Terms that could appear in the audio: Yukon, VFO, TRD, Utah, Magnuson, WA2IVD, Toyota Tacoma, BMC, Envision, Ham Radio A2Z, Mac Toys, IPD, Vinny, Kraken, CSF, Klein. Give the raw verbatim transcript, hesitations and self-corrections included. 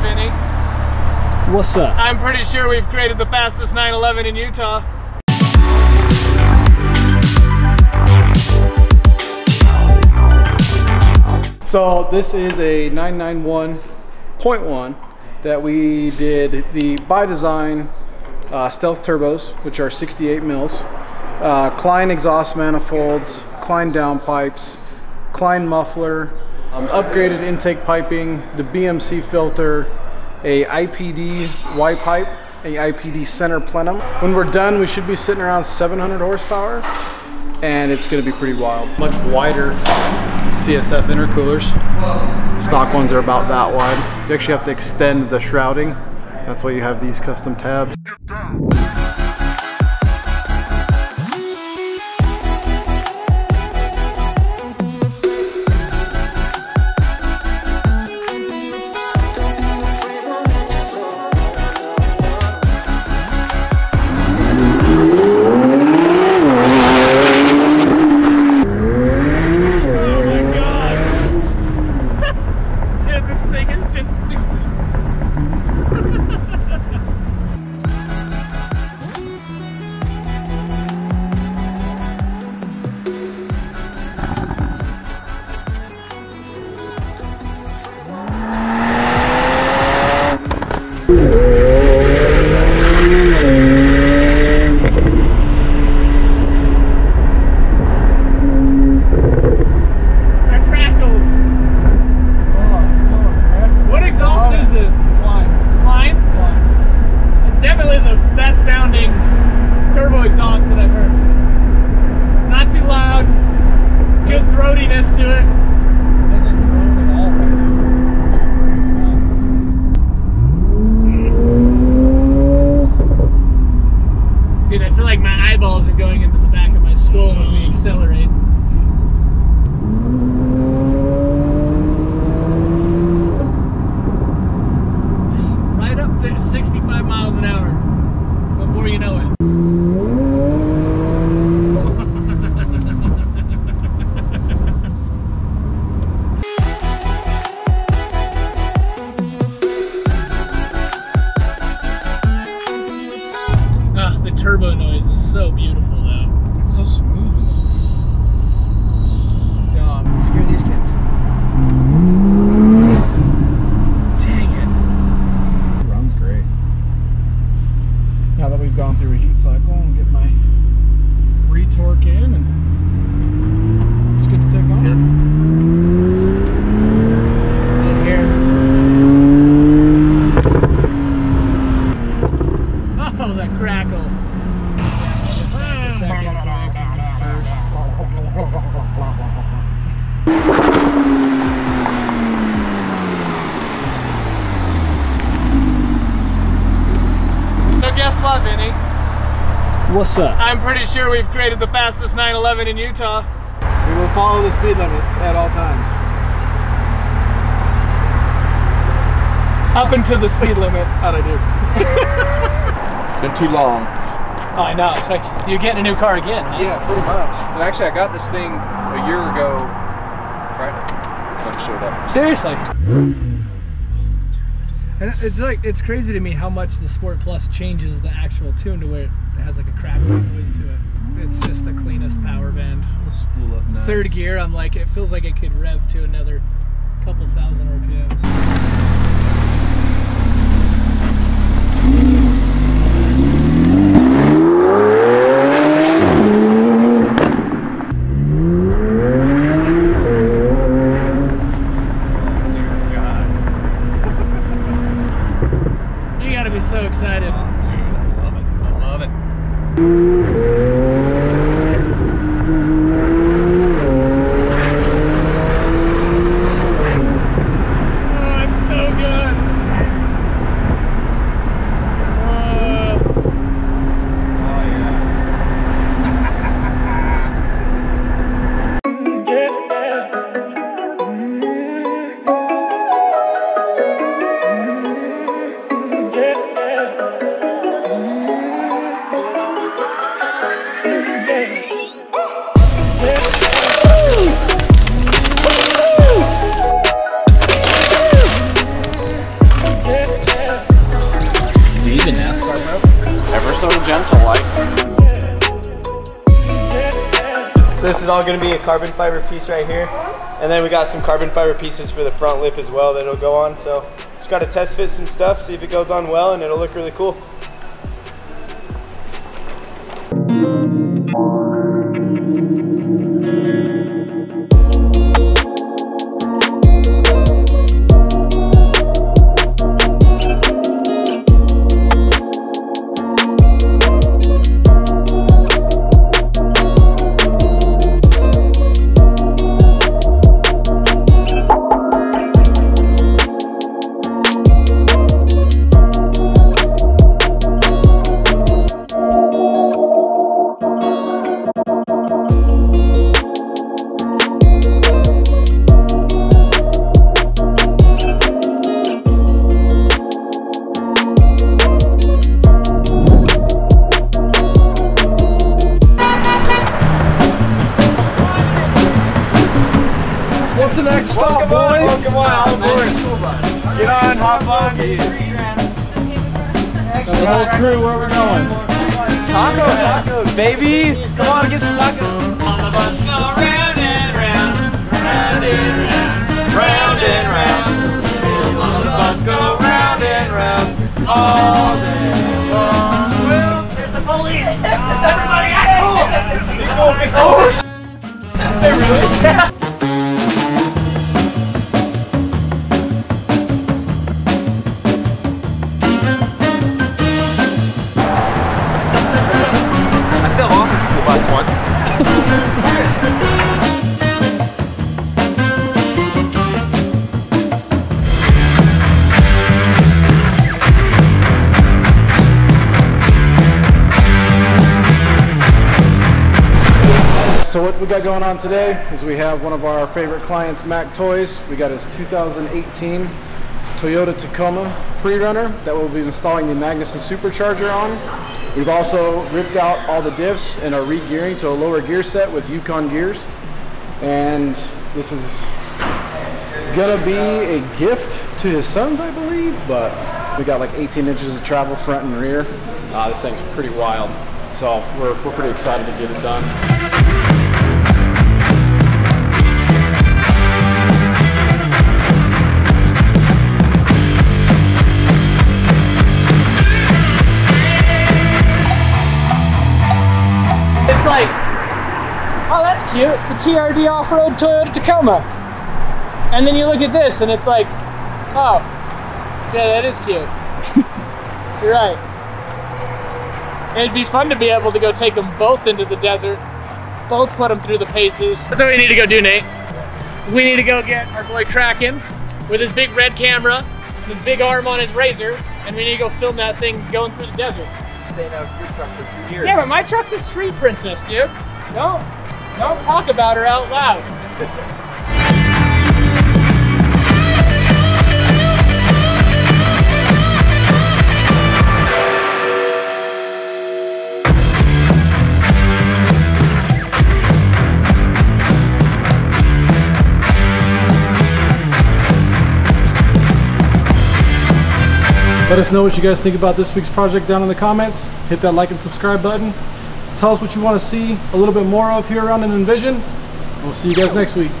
up, Vinny? What's up? I'm pretty sure we've created the fastest nine eleven in Utah. So this is a nine ninety-one point one that we did the by design uh, stealth turbos, which are sixty-eight mils, uh, Klein exhaust manifolds, Klein downpipes, Klein muffler, um, upgraded intake piping, the B M C filter, a I P D Y pipe, a I P D center plenum. When we're done, we should be sitting around seven hundred horsepower, and it's going to be pretty wild. Much wider C S F intercoolers. Stock ones are about that wide. You actually have to extend the shrouding. That's why you have these custom tabs. What's up? I'm pretty sure we've created the fastest nine eleven in Utah. We will follow the speed limits at all times. Up until the speed limit. How'd I do? It's been too long. Oh, I know. It's like you're getting a new car again, huh? Yeah, pretty much. And actually, I got this thing a year ago Friday when it showed up. Seriously? And it's like, it's crazy to me how much the Sport Plus changes the actual tune to where it has like a crackling noise to it. It's just the cleanest power band. We'll spool up nice. Third gear, I'm like, it feels like it could rev to another couple thousand R P Ms. Dear God. You gotta be so excited. Oh, dude, I love it. I love it. Bye. don't like. So this is all gonna be a carbon fiber piece right here. And then we got some carbon fiber pieces for the front lip as well that'll go on. So just gotta test fit some stuff, see if it goes on well, and it'll look really cool. Stop, boys! Welcome on, boys! Get on, hop on, get your feet around. The whole crew, where we're going? Tacos, tacos, baby! Come on, get some tacos. On the bus, go round and round, round and round, round and round. On the bus, go round and round, all day long. Well, there's the police! Everybody, act cool! Oh, shit! Is it really? So what we got going on today is we have one of our favorite clients, Mac Toys. We got his two thousand eighteen Toyota Tacoma pre-runner that we'll be installing the Magnuson supercharger on. We've also ripped out all the diffs and are re-gearing to a lower gear set with Yukon gears. And this is gonna be a gift to his sons, I believe, but we got like eighteen inches of travel front and rear. Uh, this thing's pretty wild. So we're, we're pretty excited to get it done. It's like, oh, that's cute. It's a T R D off-road Toyota Tacoma. And then you look at this and it's like, oh, yeah, that is cute. You're right. It'd be fun to be able to go take them both into the desert, both put them through the paces. That's what we need to go do, Nate. We need to go get our boy Kraken with his big red camera, and his big arm on his razor, and we need to go film that thing going through the desert. Saying out your truck for two years. Yeah, but my truck's a street princess, dude. Don't, don't talk about her out loud. Let us know what you guys think about this week's project down in the comments. Hit that like and subscribe button. Tell us what you want to see a little bit more of here around in Envision. We'll see you guys next week.